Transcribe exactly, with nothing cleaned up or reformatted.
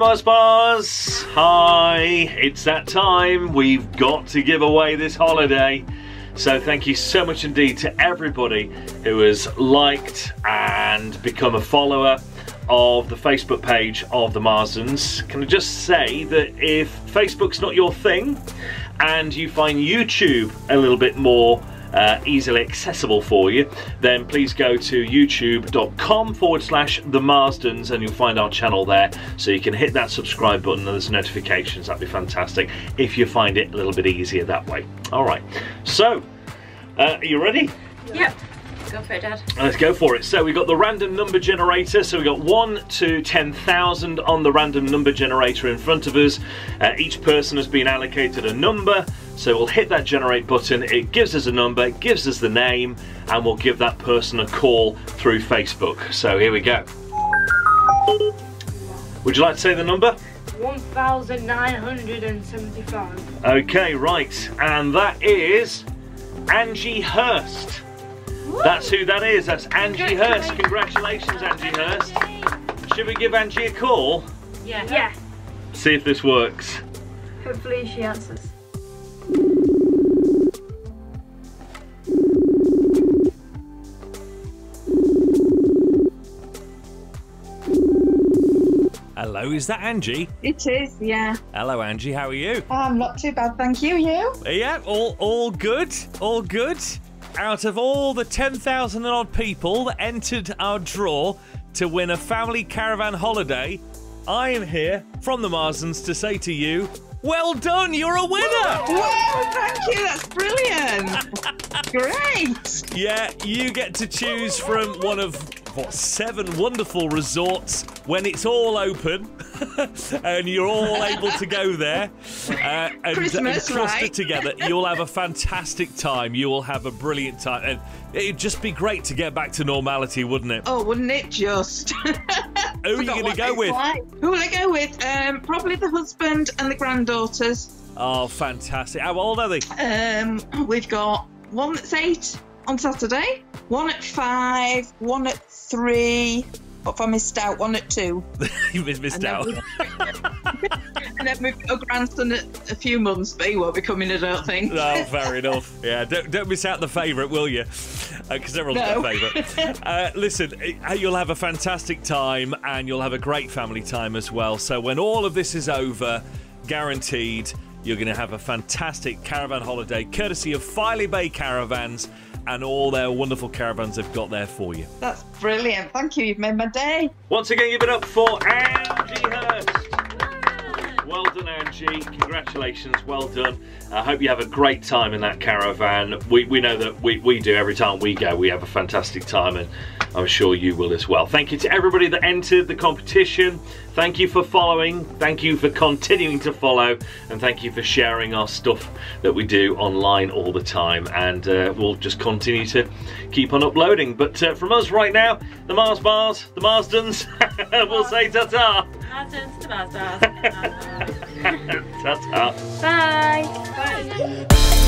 Mars Bars! Hi, it's that time. We've got to give away this holiday. So thank you so much indeed to everybody who has liked and become a follower of the Facebook page of the Marsdens. Can I just say that if Facebook's not your thing and you find YouTube a little bit more Uh, easily accessible for you, then please go to youtube.com forward slash the Marsdens and you'll find our channel there, so you can hit that subscribe button and there's notifications. That'd be fantastic if you find it a little bit easier that way. Alright, so uh, are you ready? Yep. Go for it, Dad. Let's go for it. So we've got the random number generator. So we've got one to ten thousand on the random number generator in front of us. Uh, each person has been allocated a number. So we'll hit that generate button. It gives us a number, it gives us the name, and we'll give that person a call through Facebook. So here we go. Would you like to say the number? one thousand nine hundred seventy-five. Okay, right. And that is Angie Hurst. That's who that is. That's Angie Hurst. Congratulations, Angie Hurst. Should we give Angie a call? Yeah. Yeah. See if this works. Hopefully she answers. Hello, is that Angie? It is, yeah. Hello, Angie. How are you? I'm um, not too bad, thank you. You? Yeah, all all good. All good. Out of all the ten thousand and odd people that entered our draw to win a family caravan holiday, I am here from the Marsdens to say to you, well done, you're a winner! Wow, thank you, that's brilliant! Great! Yeah, you get to choose from one of, what, seven wonderful resorts when it's all open and you're all able to go there uh, and, Christmas, and cluster right? together. You'll have a fantastic time. You will have a brilliant time. And it'd just be great to get back to normality, wouldn't it? Oh, wouldn't it just? Who are you going to go with? Like. Who will I go with? Um, probably the husband and the granddaughters. Oh, fantastic. How old are they? Um, we've got one that's eight on Saturday, one at five, one at three. What if I missed out? One at two. You missed out. And then we've got a grandson at a few months, but he won't be coming, I don't think. Oh, fair enough. Yeah, don't, don't miss out the favourite, will you? Because uh, everyone's no. got a favourite. Uh, listen, you'll have a fantastic time and you'll have a great family time as well. So when all of this is over, guaranteed, you're going to have a fantastic caravan holiday, courtesy of Filey Bay Caravans and all their wonderful caravans they've got there for you. That's brilliant. Thank you. You've made my day. Once again, give it up for Angie Hurst. Well done, Angie. Congratulations. Well done. I hope you have a great time in that caravan. We, we know that we, we do. Every time we go, we have a fantastic time, and I'm sure you will as well. Thank you to everybody that entered the competition. Thank you for following. Thank you for continuing to follow. And thank you for sharing our stuff that we do online all the time. And uh, we'll just continue to keep on uploading. But uh, from us right now, the Mars Bars, the Marsdens, we'll say ta-ta. Marsdens, the Mars Bars. Ta-ta. Bye. Bye.